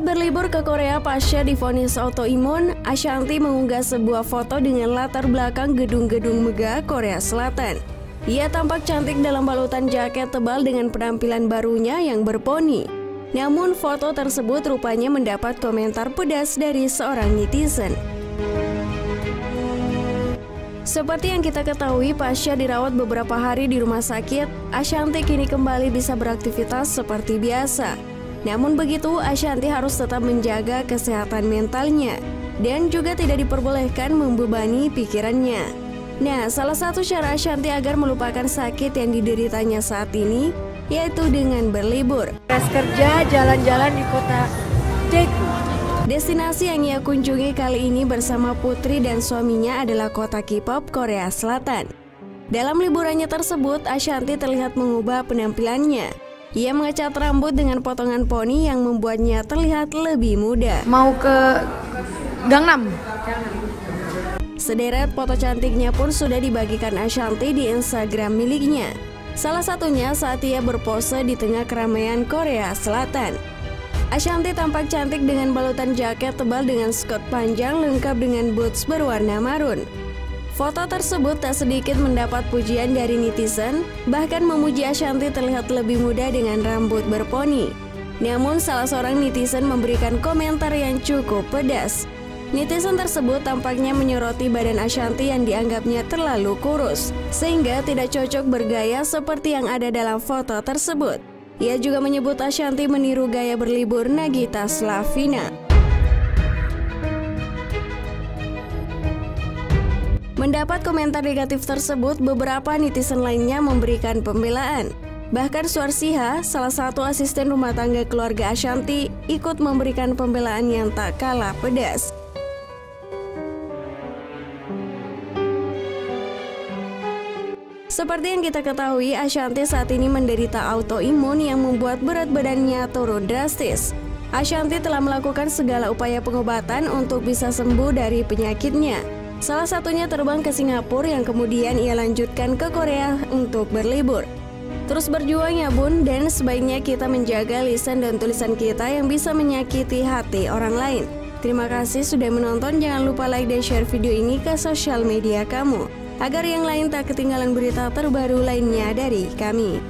Saat berlibur ke Korea, Pasha divonis autoimun. Ashanty mengunggah sebuah foto dengan latar belakang gedung-gedung megah Korea Selatan. Ia tampak cantik dalam balutan jaket tebal dengan penampilan barunya yang berponi. Namun foto tersebut rupanya mendapat komentar pedas dari seorang netizen. Seperti yang kita ketahui, Pasha dirawat beberapa hari di rumah sakit. Ashanty kini kembali bisa beraktivitas seperti biasa. Namun begitu, Ashanty harus tetap menjaga kesehatan mentalnya dan juga tidak diperbolehkan membebani pikirannya. Nah, salah satu cara Ashanty agar melupakan sakit yang dideritanya saat ini yaitu dengan berlibur. Beres kerja, jalan-jalan di kota Daegu. Destinasi yang ia kunjungi kali ini bersama Putri dan suaminya adalah kota K-pop Korea Selatan. Dalam liburannya tersebut, Ashanty terlihat mengubah penampilannya. Ia mengecat rambut dengan potongan poni yang membuatnya terlihat lebih muda. Mau ke Gangnam. Sederet foto cantiknya pun sudah dibagikan Ashanty di Instagram miliknya. Salah satunya saat ia berpose di tengah keramaian Korea Selatan. Ashanty tampak cantik dengan balutan jaket tebal dengan skot panjang lengkap dengan boots berwarna marun. Foto tersebut tak sedikit mendapat pujian dari netizen, bahkan memuji Ashanty terlihat lebih muda dengan rambut berponi. Namun salah seorang netizen memberikan komentar yang cukup pedas. Netizen tersebut tampaknya menyoroti badan Ashanty yang dianggapnya terlalu kurus, sehingga tidak cocok bergaya seperti yang ada dalam foto tersebut. Ia juga menyebut Ashanty meniru gaya berlibur Nagita Slavina. Mendapat komentar negatif tersebut, beberapa netizen lainnya memberikan pembelaan. Bahkan Suwarsiha, salah satu asisten rumah tangga keluarga Ashanty, ikut memberikan pembelaan yang tak kalah pedas. Seperti yang kita ketahui, Ashanty saat ini menderita autoimun yang membuat berat badannya turun drastis. Ashanty telah melakukan segala upaya pengobatan untuk bisa sembuh dari penyakitnya. Salah satunya terbang ke Singapura yang kemudian ia lanjutkan ke Korea untuk berlibur. Terus berjuang ya bun, dan sebaiknya kita menjaga lisan dan tulisan kita yang bisa menyakiti hati orang lain. Terima kasih sudah menonton, jangan lupa like dan share video ini ke sosial media kamu, agar yang lain tak ketinggalan berita terbaru lainnya dari kami.